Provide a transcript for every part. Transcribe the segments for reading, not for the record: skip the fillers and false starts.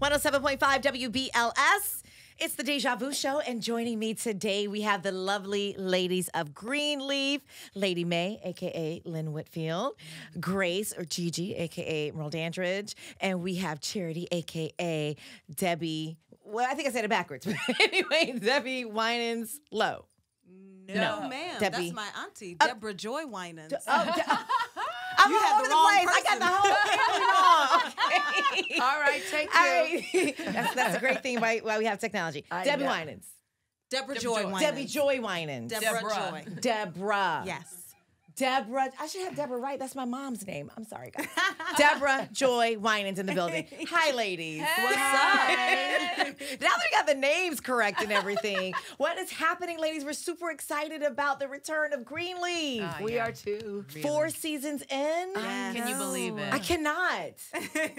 107.5 WBLS. It's the Deja Vu Show, and joining me today, we have the lovely ladies of Greenleaf, Lady May, a.k.a. Lynn Whitfield, Grace, or Gigi, a.k.a. Merle Dandridge, and we have Charity, a.k.a. Debbie, well, I think I said it backwards, but anyway, Debbie Winans Low. No, ma'am. That's my auntie, Deborah Joy Winans. I'm all over the place. I got the whole family wrong. Okay. All right, take care. Right. That's a great thing why we have technology. Debbie Winans. Deborah Joy Winans. Debbie Joy Winans. Deborah Joy. Deborah. Yes. Deborah. I should have Deborah right. That's my mom's name. I'm sorry, guys. Deborah Joy Winans in the building. Hi, ladies. Hey. What's up? Now that we got the names correct and everything, what is happening, ladies? We're super excited about the return of Greenleaf. We are too. Really? 4 seasons in. Can you believe it? I cannot.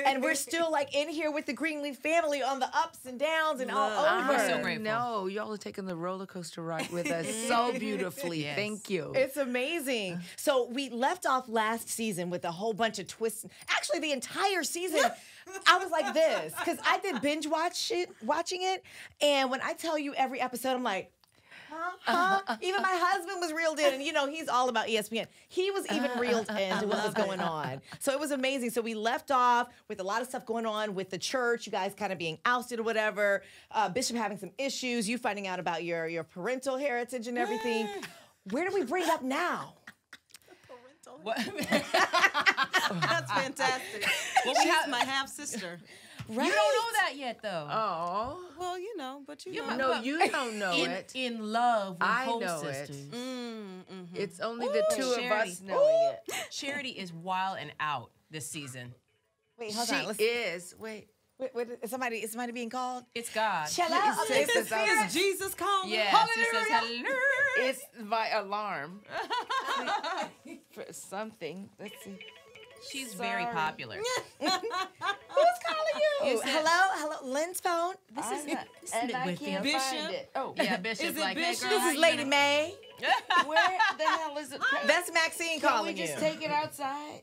And we're still like in here with the Greenleaf family on the ups and downs and all over. I'm so grateful. No, y'all are taking the roller coaster ride with us so beautifully. Yes. Thank you. It's amazing. So we left off last season with a whole bunch of twists. Actually, the entire season, I was like this. Because I did binge watching it. And when I tell you every episode, I'm like, even my husband was reeled in. And, you know, he's all about ESPN. He was even reeled into what was going on. So it was amazing. So we left off with a lot of stuff going on with the church, you guys kind of being ousted or whatever, Bishop having some issues, you finding out about your parental heritage and everything. Where do we bring up now? What? That's fantastic. Well, she's my half sister. Right. You don't know that yet, though. Oh. Well, you know, but you know. No, well, you don't know it. In love, with Hope Sisters. It. Mm-hmm. It's only the two Charity. Of us knowing it. Charity is wild and out this season. Wait, hold on. She is. Wait, is somebody being called? It's God. Shall I? Is Jesus calling? Yes, he says, hello. It's my alarm. For something. Let's see. She's very popular. Who's calling you? Hello? Lynn's phone? This isn't Bishop. Oh, yeah, Bishop. Is it like, Bishop? Hey, girl, this is Lady May. Where the hell is it? That's Maxine calling you. Can we just take it outside?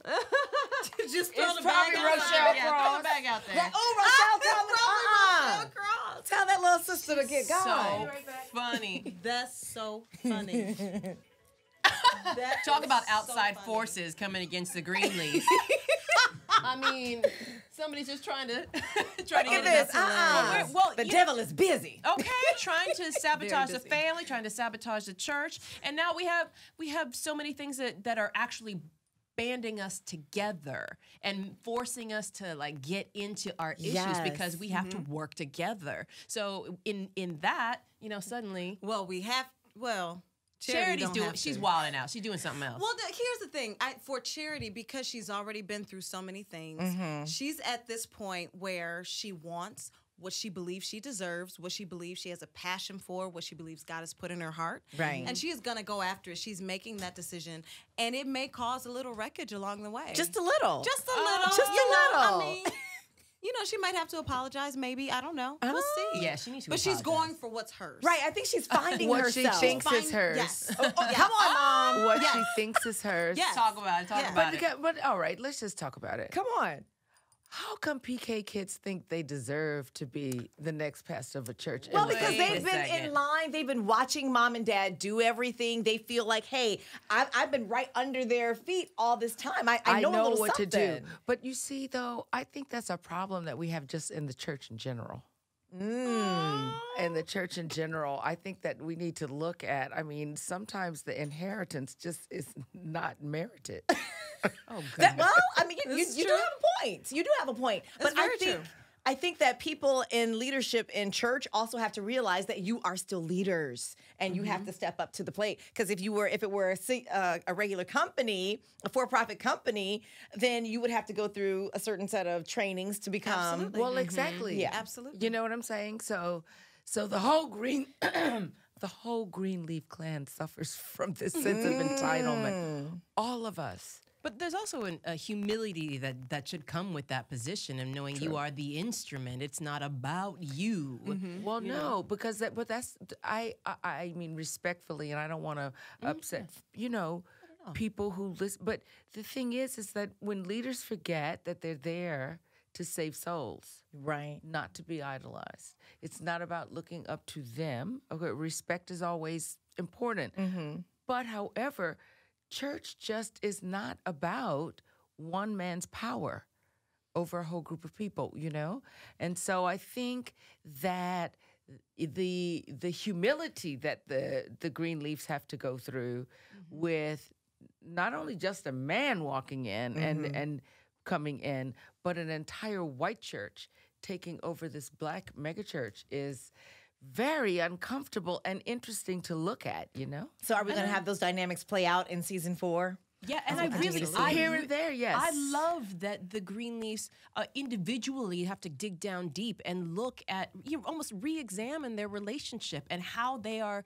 Just throw the bag out. Yeah, throw the bag out there. Rochelle Cross. Tell that little sister to get going. So funny. That's so funny. Talk about outside forces coming against the Greenleaf. I mean, somebody's just trying to get this. Well, the devil is busy. Okay, trying to sabotage the family, trying to sabotage the church, and now we have so many things that are actually banding us together and forcing us to like get into our issues because we have to work together. So in that, you know, suddenly, Charity's doing. She's wilding out. She's doing something else. Well, here's the thing. For Charity, because she's already been through so many things, she's at this point where she wants what she believes she deserves, what she believes she has a passion for, what she believes God has put in her heart. Right. And she is going to go after it. She's making that decision. And it may cause a little wreckage along the way. Just a little. Just a little. Just a little. I mean, you know, she might have to apologize, maybe. I don't know. We'll see. Yeah, she needs to apologize. She's going for what's hers. Right, I think she's finding herself. What she thinks is hers. Yes. Come on, Mom. What she thinks is hers. Yes. Talk about it, talk about it. But all right, let's just talk about it. Come on. How come PK kids think they deserve to be the next pastor of a church? Well, because they've been in line. They've been watching Mom and Dad do everything. They feel like, hey, I've been right under their feet all this time. I know what something. To do. But you see, though, I think that's a problem that we have just in the church in general. And the church in general, I think that we need to look at, I mean, sometimes the inheritance just is not merited. Oh, well, I mean, you do have a point. You do have a point. That's but I think that people in leadership in church also have to realize that you are still leaders and you have to step up to the plate. Because if it were a regular company, a for-profit company, then you would have to go through a certain set of trainings to become. Absolutely. Well, exactly. Yeah, absolutely. You know what I'm saying? So the whole Greenleaf clan suffers from this sense of entitlement. All of us. But there's also a humility that should come with that position and knowing you are the instrument. It's not about you. Well, no, because I mean, respectfully, and I don't want to upset, you know, people who listen. But the thing is that when leaders forget that they're there to save souls. Right. Not to be idolized. It's not about looking up to them. Okay, respect is always important. Mm-hmm. But however, church just is not about one man's power over a whole group of people, you know? And so I think that the humility that the Greenleafs have to go through mm-hmm. with not only just a man walking in mm-hmm. and coming in, but an entire white church taking over this black megachurch is very uncomfortable and interesting to look at, you know? So are we going to have those dynamics play out in season 4? Yeah, and I love that the Greenleafs individually have to dig down deep and look at, you know, almost re-examine their relationship and how they are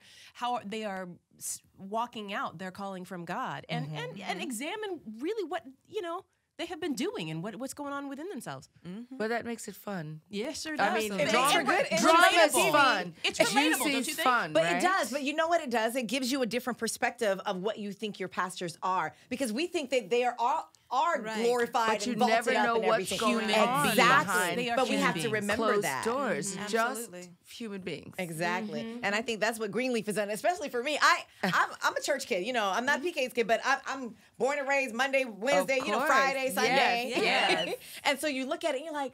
walking out their calling from God, and mm-hmm. and examine really what, you know, they have been doing and what's going on within themselves. Mm-hmm. Well, that makes it fun. Yeah, sure does. I mean, drama is fun. It's relatable, don't you think? Fun, but right? It does. But you know what it does? It gives you a different perspective of what you think your pastors are, because we think that they are all right. glorified, but you and never know and what's going on. Exactly. But we have to remember closed that. Doors, mm-hmm. just human beings. Exactly. Mm-hmm. And I think that's what Greenleaf has done, especially for me. I'm a church kid. You know, I'm not PK's kid, but I'm born and raised Monday, Wednesday, you know, Friday, Sunday. Yes. And so you look at it and you're like,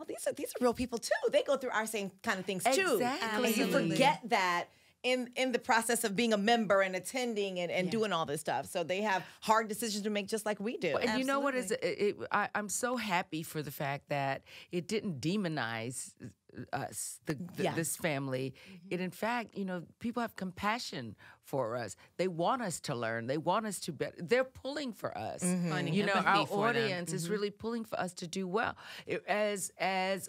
oh, these are real people too. They go through our same kind of things too. Exactly. And you forget that in the process of being a member and attending and doing all this stuff. So they have hard decisions to make just like we do. Well, and absolutely. You know what is I'm so happy for the fact that it didn't demonize us, this family. Mm-hmm. It, in fact, you know, people have compassion for us. They want us to learn. They want us to better. They're pulling for us. Mm-hmm. You know, our audience mm-hmm. is really pulling for us to do well, as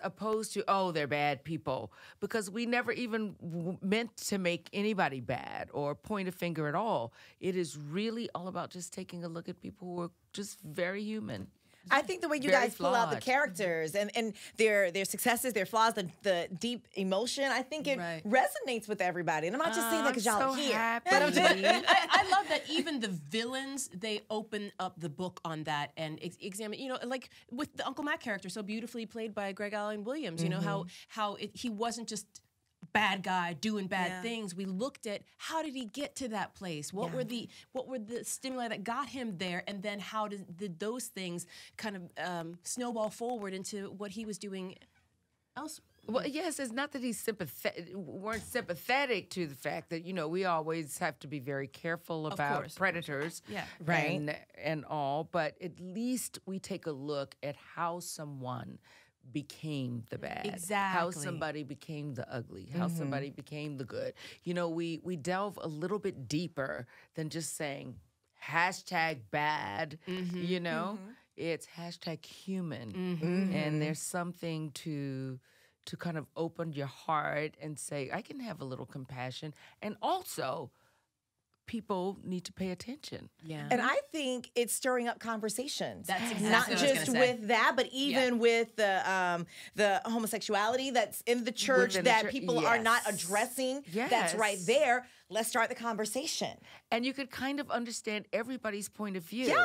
opposed to, oh, they're bad people, because we never even meant to make anybody bad or point a finger at all. It is really all about just taking a look at people who are just very human. I think the way you guys pull out the characters and their successes, their flaws, the deep emotion, I think it resonates with everybody. And I'm not just saying that because y'all are here. I love that even the villains, they open up the book on that and examine, you know, like with the Uncle Mac character, so beautifully played by Greg Allen Williams, you know, how he wasn't just bad guy doing bad things. We looked at how did he get to that place? What were the stimuli that got him there? And then how did those things kind of snowball forward into what he was doing elsewhere? Well, yes, it's not that weren't sympathetic to the fact that, you know, we always have to be very careful about predators and all, but at least we take a look at how someone became the bad, how somebody became the ugly, how somebody became the good. You know, we delve a little bit deeper than just saying hashtag bad, you know, it's hashtag human. And there's something to kind of open your heart and say, I can have a little compassion, and also people need to pay attention. Yeah. And I think it's stirring up conversations. That's exactly not just with that, but even with the homosexuality that's in the church that people are not addressing. Yes. That's right there. Let's start the conversation. And you could kind of understand everybody's point of view. Yeah.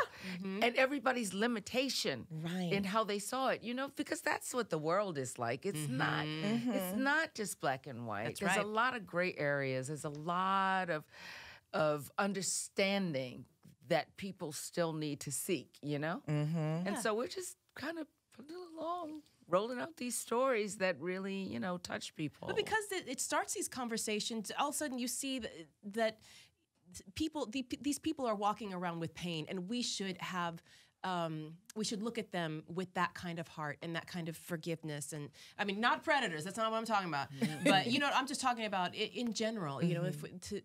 And everybody's limitation in how they saw it, you know, because that's what the world is like. It's not it's not just black and white. That's There's a lot of gray areas. There's a lot of understanding that people still need to seek, you know? And so we're just kind of rolling out these stories that really, you know, touch people. But because it starts these conversations, all of a sudden you see that people, these people are walking around with pain, and we should have, we should look at them with that kind of heart and that kind of forgiveness. And I mean, not predators, that's not what I'm talking about. But you know, I'm just talking about it in general, you know,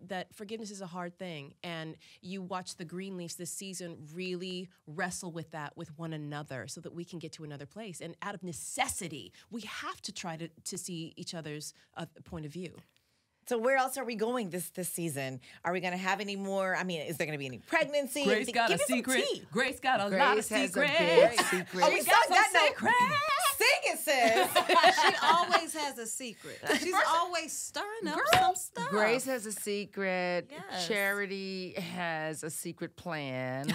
that forgiveness is a hard thing. And you watch the Greenleafs this season really wrestle with that with one another so that we can get to another place. And out of necessity, we have to try to see each other's point of view. So where else are we going this season? Are we going to have any more? I mean, is there going to be any pregnancy? Grace got a secret. Grace got a lot of secrets. Oh, we got that secret. singing, sis. She always has a secret. She's always stirring up some stuff. Grace has a secret. Yes. Charity has a secret plan.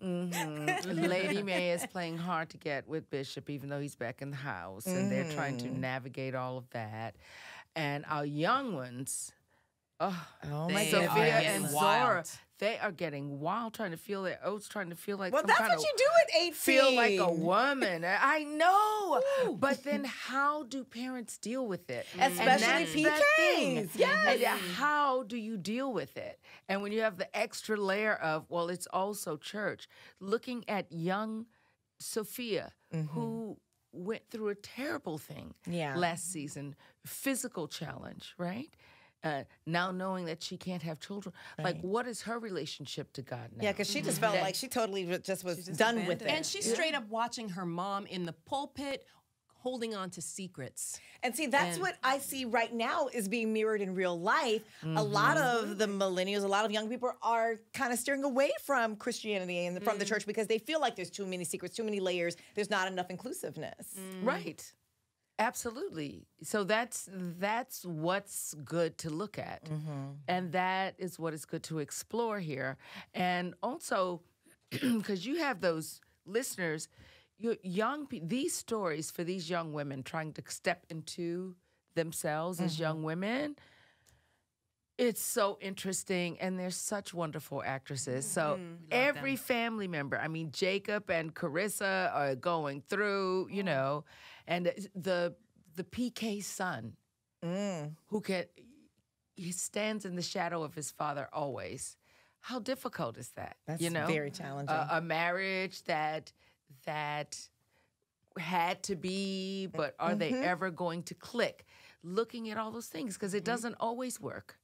Lady May is playing hard to get with Bishop, even though he's back in the house, and they're trying to navigate all of that. And our young ones, oh my God, Sophia and Zora. They are getting wild, trying to feel their oats, trying to feel like well, that's what you do at 18. Feel like a woman. I know. Ooh. But then how do parents deal with it? Especially PKs. Yes. And how do you deal with it? And when you have the extra layer of, well, it's also church. Looking at young Sophia, who went through a terrible thing last season, physical challenge, right? Now knowing that she can't have children, like what is her relationship to God now? Yeah, because she just felt like she totally just was done with it. And she's straight up watching her mom in the pulpit, holding on to secrets. And see, that's what I see right now is being mirrored in real life. A lot of the millennials, a lot of young people are kind of steering away from Christianity and from the church because they feel like there's too many secrets, too many layers. There's not enough inclusiveness. Right. Absolutely. So that's what's good to look at. And that is what is good to explore here. And also, because you have those listeners, these stories for these young women trying to step into themselves as young women, it's so interesting, and they're such wonderful actresses. So every family member, I mean, Jacob and Carissa are going through, you know, and the PK son, who he stands in the shadow of his father always. How difficult is that? That's very challenging. A marriage that had to be, but are they ever going to click? Looking at all those things, because it doesn't always work.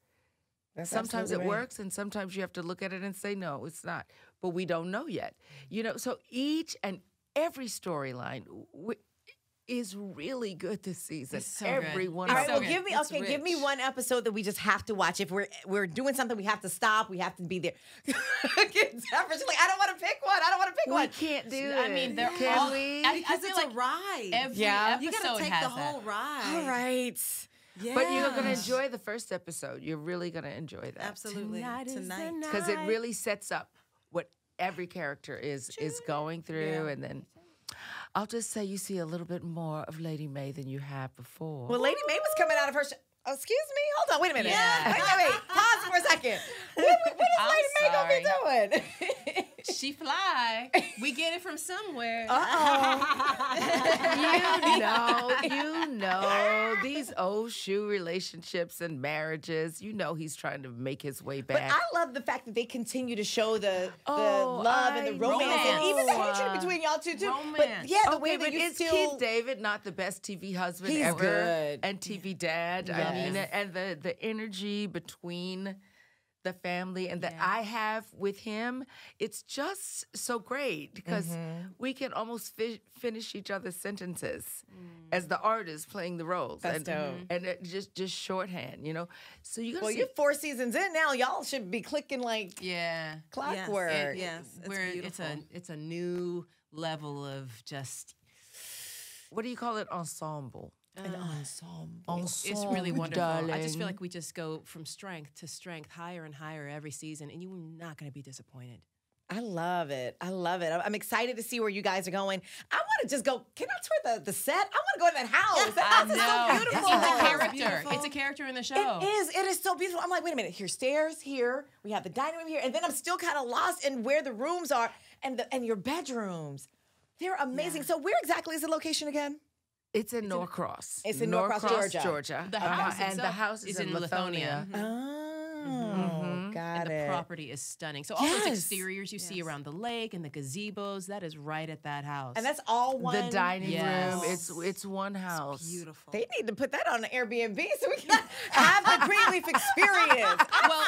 That's sometimes it works, and sometimes you have to look at it and say, no, it's not. But we don't know yet. You know, so each and every storyline is really good this season. It's so good. All right, well, give me one episode that we just have to watch. If we're doing something, we have to stop. We have to be there. I don't want to pick one. I don't want to pick one. We can't do it. I mean, they're all. Because it's like a ride. Every episode, you got to take the whole ride. All right. Yeah. But you're going to enjoy the first episode. You're really going to enjoy that. Absolutely. Tonight. Because it really sets up what every character is going through. Yeah. And then I'll just say you see a little bit more of Lady May than you had before. Well, Lady May was coming out of her... Oh, excuse me? Hold on. Wait a minute. Yeah. Wait. Pause for a second. What is Lady May going to be doing? She fly. We get it from somewhere. You know, these old shoe relationships and marriages, you know he's trying to make his way back. But I love the fact that they continue to show the love and the romance. And even the hatred between y'all two, too. But yeah, the way that you still... Keith David not the best TV husband ever? He's good. And TV dad. Yes. I mean, and the energy between... the family and that I have with him, it's just so great because we can almost finish each other's sentences as the artists playing the roles. That's dope. And it just shorthand, you know? So you gotta you're 4 seasons in now. Y'all should be clicking like clockwork. Yes, it's a new level of just... What do you call it? Ensemble. An ensemble. It's really wonderful. Darling. I just feel like we just go from strength to strength, higher and higher every season, and you're not going to be disappointed. I love it. I love it. I'm excited to see where you guys are going. I want to just go. Can I tour the set? I want to go to that house. That house is so beautiful. It's a character. It's a character in the show. It is. It is so beautiful. I'm like, wait a minute. Here's stairs here. We have the dining room here. And then I'm still kind of lost in where the rooms are and your bedrooms. They're amazing. Yeah. So where exactly is the location again? It's in Norcross. It's in Norcross, Georgia. The house and the house is in Lithonia. Oh, got it. And the property is stunning. So all those exteriors you see around the lake and the gazebos, that is right at that house. And that's all one. The dining room. It's one house. It's beautiful. They need to put that on an Airbnb so we can have the Greenleaf experience. Well,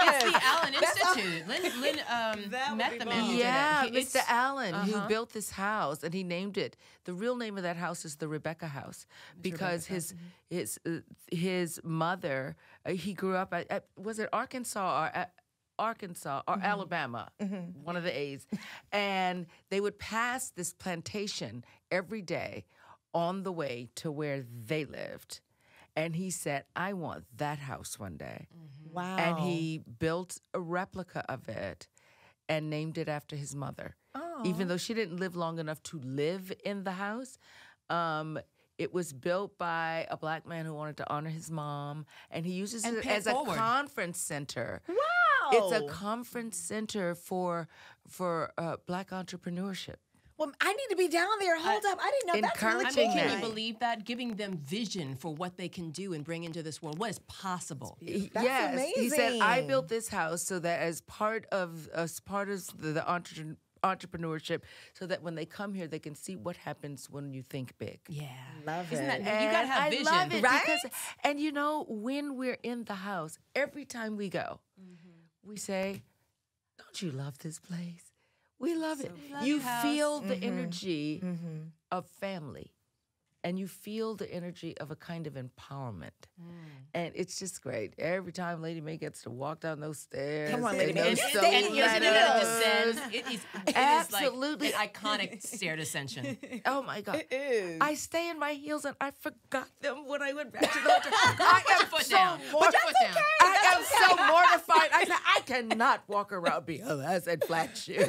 it's the Allen Institute. Lynn met the manager. Yeah, Mr. Allen, who built this house, and he named it. The real name of that house is the Rebecca House because his mother, he grew up at was it Arkansas or Arkansas or Alabama, one of the A's, and they would pass this plantation every day on the way to where they lived. And he said, I want that house one day. Wow. And he built a replica of it and named it after his mother. Oh. Even though she didn't live long enough to live in the house, it was built by a black man who wanted to honor his mom, and he uses it as a conference center. Wow. It's a conference center for black entrepreneurship. Well, I need to be down there. Hold up. I didn't know that's really cool. I mean, can you believe that? Giving them vision for what they can do and bring into this world. What is possible? That's amazing. He said, I built this house so that as part of the entrepreneurship, so that when they come here, they can see what happens when you think big. Yeah. Love Isn't it. That, you got to have vision. I love it. Right? Because, and you know, when we're in the house, every time we go, we say, don't you love this place? We love it. You feel the energy of family, and you feel the energy of a kind of empowerment. And it's just great. Every time Lady Mae gets to walk down those stairs. Come on, Lady Mae. It is like an iconic stair descension. Oh, my God. It is. I stay in my heels, and I forgot them when I went back to the hotel. I am so mortified. I said, I cannot walk around BLS in flat shoes.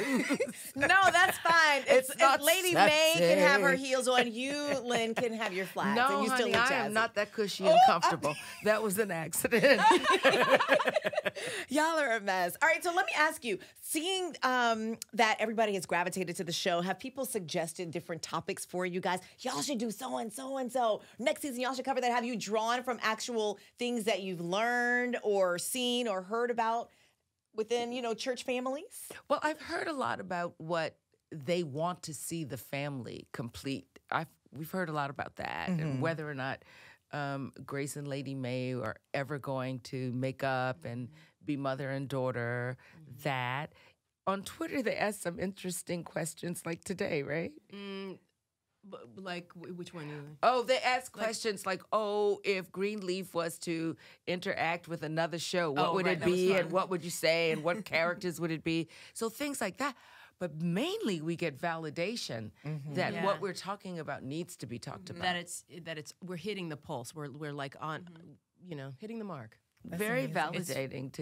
No, that's fine. If Lady Mae can have her heels on, you, Lynn, can have your flats. No, and you honey, still I am not that cushy and comfortable. That was an accident. Y'all are a mess. All right, so let me ask you, seeing that everybody has gravitated to the show, have people suggested different topics for you guys? Y'all should do so-and-so and so. Next season, y'all should cover that. Have you drawn from actual things that you've learned or seen or heard about within, you know, church families? Well, I've heard a lot about what they want to see the family complete. We've heard a lot about that and whether or not Grace and Lady Mae are ever going to make up and be mother and daughter. That on Twitter they asked some interesting questions like today, right? Like which one? Oh, they asked questions like, oh, if Greenleaf was to interact with another show, what would it be, and what would you say, and what characters would it be? So things like that. But mainly we get validation that what we're talking about needs to be talked about. That we're hitting the pulse. We're like on, you know, hitting the mark. That's very validating.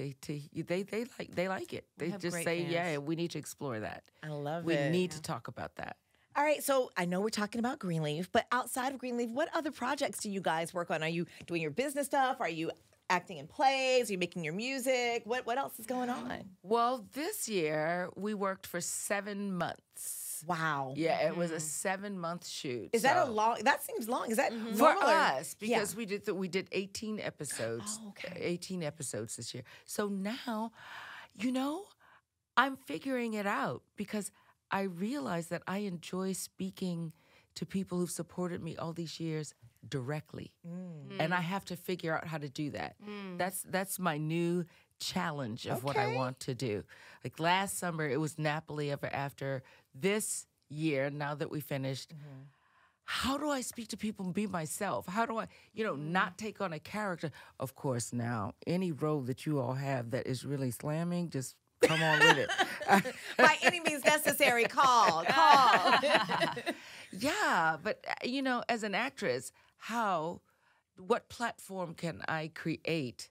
They like it. They just say, yeah, we need to explore that. I love it. We need to talk about that. All right, so I know we're talking about Greenleaf, but outside of Greenleaf, what other projects do you guys work on? Are you doing your business stuff? Are you acting in plays? Are you making your music? What else is going on? Well, this year we worked for 7 months. Wow. Yeah, it was a 7-month shoot. Is that a long? That seems long. Is that for us? Because we did 18 episodes. Oh, okay. 18 episodes this year. So now, you know, I'm figuring it out because I realize that I enjoy speaking to people who've supported me all these years directly, and I have to figure out how to do that. That's my new challenge of what I want to do. Like last summer, it was Napoli Ever After. This year, now that we finished, how do I speak to people and be myself? How do I, you know, not take on a character? Of course, now any role that you all have that is really slamming, just come on with it. By any means necessary, call. Yeah, but you know, as an actress, what platform can I create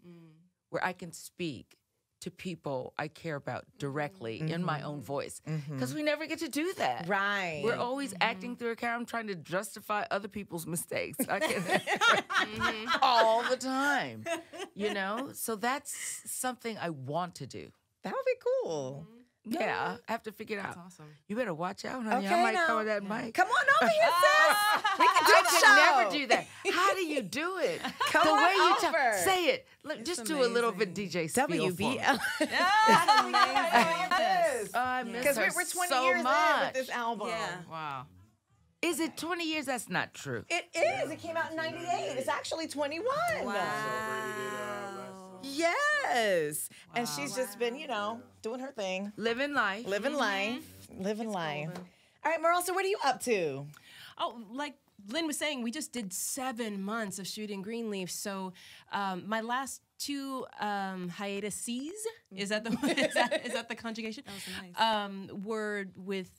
where I can speak to people I care about directly in my own voice? Because we never get to do that. Right. We're always acting through a camera. I'm trying to justify other people's mistakes. I can all the time, you know? So that's something I want to do. That would be cool. Yeah, I have to figure it out. That's awesome. You better watch out, honey. I might throw that mic. Come on over here, sis. We can do I could never do that. How do you do it? Come on over. Say it. Look, just do a little bit DJ spiel for me. WBLS. I miss her so much. Because we're 20 years in with this album. Yeah. Wow. Is it 20 years? That's not true. It is. It came out in 98. It's actually 21. Wow. Yes. Wow. And she's just been, you know, doing her thing. Living life. Living life. Living life. All right, Merle, so what are you up to? Oh, like Lynn was saying, we just did 7 months of shooting Greenleaf. So my last two hiatuses, is that the conjugation? That was nice. Were with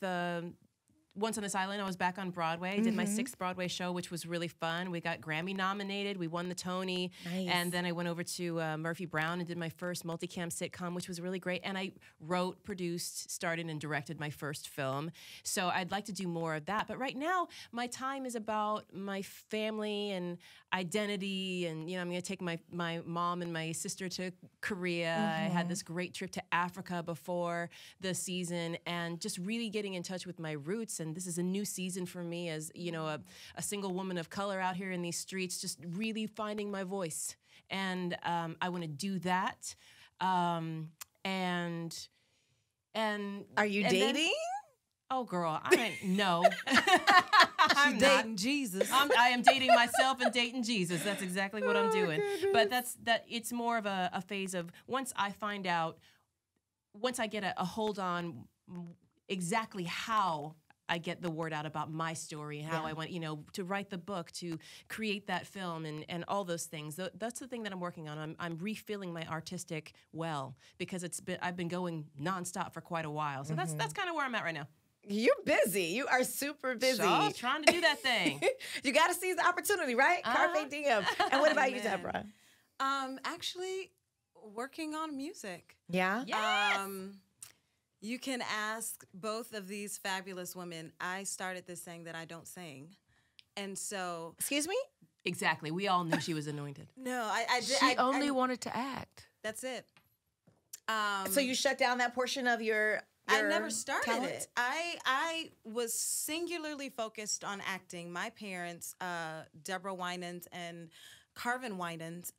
Once on This Island. I was back on Broadway. I did my 6th Broadway show, which was really fun. We got Grammy nominated. We won the Tony. Nice. And then I went over to Murphy Brown and did my first multicam sitcom, which was really great. And I wrote, produced, started, and directed my first film. So I'd like to do more of that. But right now, my time is about my family and identity. And, you know, I'm going to take my mom and my sister to Korea. I had this great trip to Africa before the season, and just really getting in touch with my roots. And this is a new season for me as, you know, a single woman of color out here in these streets, just really finding my voice. And I want to do that. And are you dating? Then, oh, girl, I ain't, no. I'm dating Jesus. I am dating myself and dating Jesus. That's exactly what I'm doing. Goodness. But it's more of a phase of once I find out, once I get a hold on exactly how I get the word out about my story, how I want, you know, to write the book, to create that film, and all those things. That's the thing that I'm working on. I'm refilling my artistic well, because I've been going nonstop for quite a while. So that's kind of where I'm at right now. You're busy. You are super busy. Shaw, trying to do that thing. You got to seize the opportunity, right? Carpe diem. And what about you, Deborah? Actually, working on music. Yeah. Yes. You can ask both of these fabulous women. I started this saying that I don't sing. And so... Excuse me? Exactly. We all knew she was anointed. No, I did. She only wanted to act. That's it. So you shut down that portion of your I never started talent? It. I was singularly focused on acting. My parents, Deborah Winans and Carvin Winans,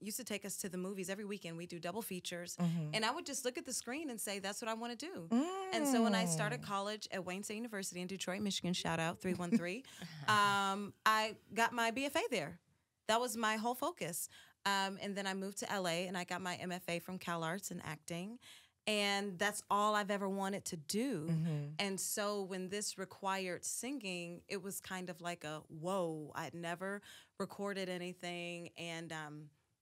used to take us to the movies every weekend. We do double features. And I would just look at the screen and say, that's what I want to do. And so when I started college at Wayne State University in Detroit, Michigan, shout out 313, I got my BFA there. That was my whole focus. And then I moved to LA and I got my MFA from Cal Arts in acting. And that's all I've ever wanted to do. And so when this required singing, it was kind of like a, whoa, I'd never recorded anything. And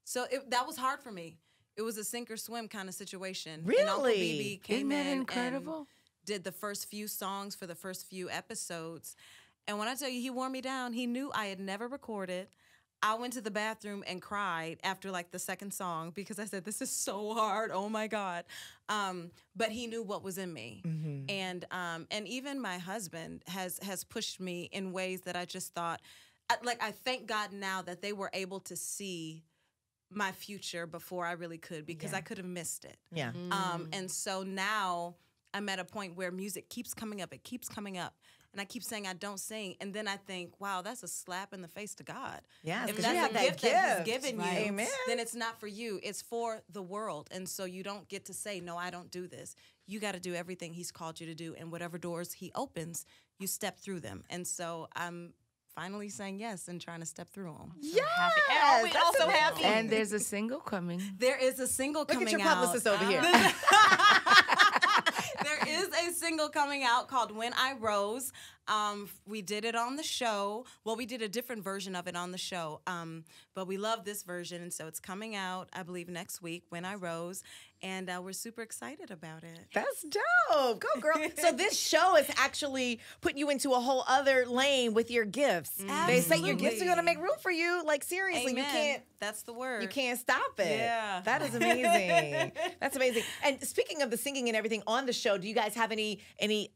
so that was hard for me. It was a sink or swim kind of situation. Really? And Uncle BB came Isn't that incredible? And did the first few songs for the first few episodes. And when I tell you, he wore me down. He knew I had never recorded. I went to the bathroom and cried after like the second song because I said, this is so hard. Oh my God. But he knew what was in me. And even my husband has pushed me in ways that I just thought, like, I thank God now that they were able to see my future before I really could, because I could have missed it. Yeah. And so now I'm at a point where music keeps coming up. It keeps coming up. And I keep saying I don't sing. And then I think, wow, that's a slap in the face to God. Yeah, if that's a gift that He's given you, Amen. Then it's not for you. It's for the world. And so you don't get to say, no, I don't do this. You got to do everything He's called you to do. And whatever doors He opens, you step through them. And so I'm finally saying yes and trying to step through them. Yes! And we're also happy. And there's a single coming. There is a single coming out. Look at your publicist over here. There is a single coming out called When I Rose. We did it on the show. Well, we did a different version of it on the show, but we love this version. And so it's coming out, I believe, next week, When I Rose. And we're super excited about it. That's dope. Go, girl. So this show is actually putting you into a whole other lane with your gifts. Absolutely. They say your gifts are going to make room for you. Like, seriously, Amen. You can't. That's the word. You can't stop it. Yeah. That is amazing. That's amazing. And speaking of the singing and everything on the show, do you guys have any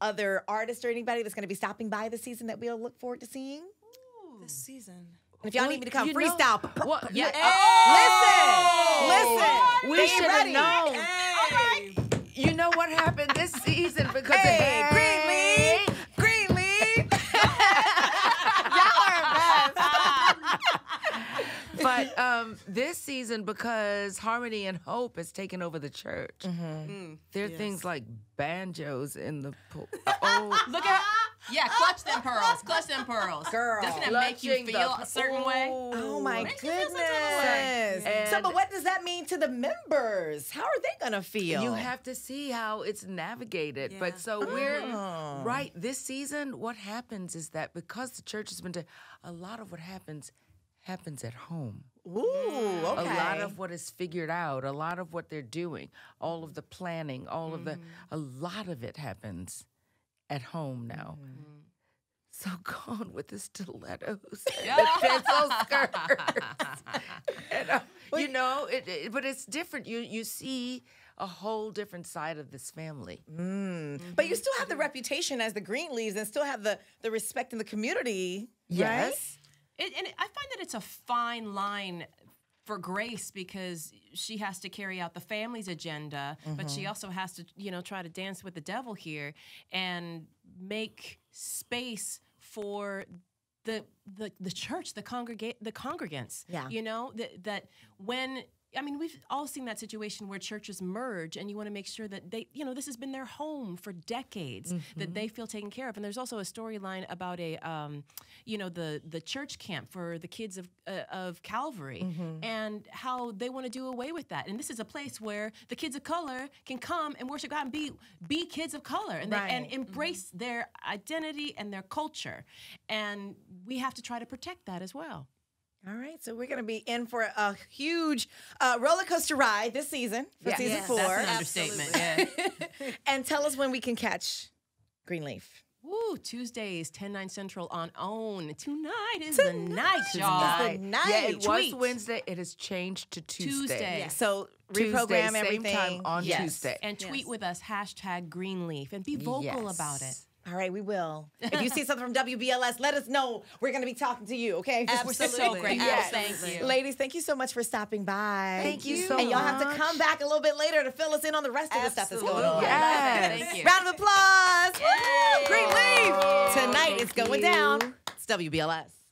other artists or anybody that's going to be stopping by this season that we'll look forward to seeing? Ooh. This season. If y'all need me to come freestyle, yeah. Listen, we should have known. Hey. All right. You know what happened this season because of Greenleaf. Y'all are best. But this season, because Harmony and Hope has taken over the church, there are things like banjos in the pool. Oh, look at. Yeah, clutch them pearls. Clutch them pearls. Girl. Doesn't it make you feel a certain way? Oh, my goodness. So, but what does that mean to the members? How are they going to feel? You have to see how it's navigated. Yeah. But so we're, right, this season, what happens is that because the church has been, a lot of what happens at home. Ooh, okay. A lot of what is figured out, a lot of what they're doing, all of the planning, all of the, a lot of it happens at home now. So gone with the stilettos and the pencil skirts. And, you know, but it's different. You see a whole different side of this family. But you still have the reputation as the Greenleaves and still have the respect in the community, right? And I find that it's a fine line for Grace because she has to carry out the family's agenda, but she also has to, you know, try to dance with the devil here and make space for the church, the congregants. Yeah. You know, that when, I mean, we've all seen that situation where churches merge and you want to make sure that they, you know, this has been their home for decades, that they feel taken care of. And there's also a storyline about a, you know, the church camp for the kids of Calvary and how they want to do away with that. And this is a place where the kids of color can come and worship God and be kids of color and, they, and embrace their identity and their culture. And we have to try to protect that as well. All right, so we're going to be in for a huge roller coaster ride this season for season 4. That's an understatement. Yeah. And tell us when we can catch Greenleaf. Ooh, Tuesdays, 10/9 Central on OWN. Tonight is the night, y'all. Is the night. Yeah, it was Wednesday. It has changed to Tuesday. Yes. So reprogram everything. Same time on Tuesday. And tweet with us, #Greenleaf, and be vocal about it. All right, we will. If you see something from WBLS, let us know. We're going to be talking to you, okay? Absolutely. We're so grateful. Yes. Thank you. Ladies, thank you so much for stopping by. Thank you so much. And y'all have to come back a little bit later to fill us in on the rest of the stuff that's going on. Yes. Thank you. Round of applause. Woo! Greenleaf. Tonight it's going down. It's WBLS.